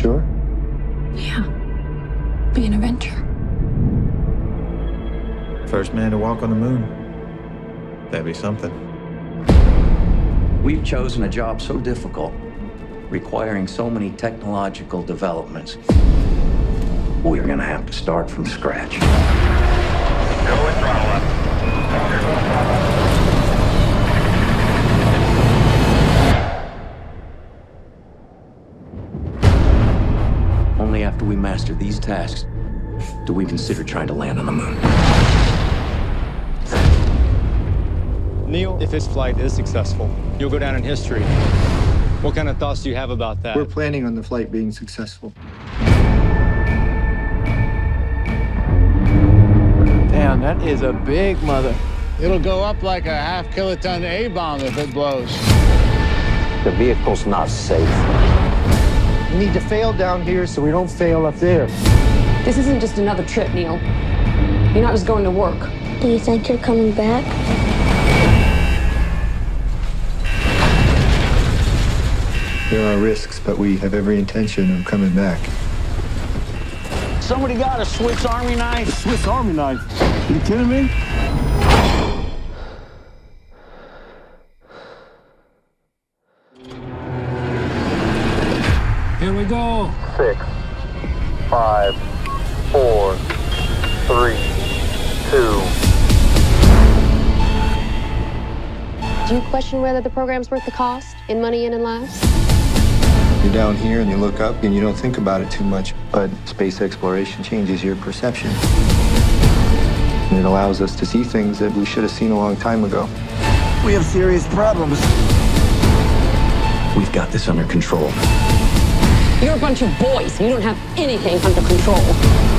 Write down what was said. sure? Yeah. Be an adventure. First man to walk on the moon. That'd be something. We've chosen a job so difficult, requiring so many technological developments. We're gonna have to start from scratch. Go and throttle up. Only after we master these tasks do we consider trying to land on the moon. Neil, if this flight is successful, you'll go down in history. What kind of thoughts do you have about that? We're planning on the flight being successful. Damn, that is a big mother. It'll go up like a half-kiloton A-bomb if it blows. The vehicle's not safe. We need to fail down here so we don't fail up there. This isn't just another trip, Neil. You're not just going to work. Do you think you're coming back? There are risks, but we have every intention of coming back. Somebody got a Swiss Army knife? A Swiss Army knife? Are you kidding me? Here we go. 6, 5, 4, 3, 2. Do you question whether the program's worth the cost in money and in lives? You're down here and you look up and you don't think about it too much, but space exploration changes your perception. And it allows us to see things that we should have seen a long time ago. We have serious problems. We've got this under control. You're a bunch of boys. You don't have anything under control.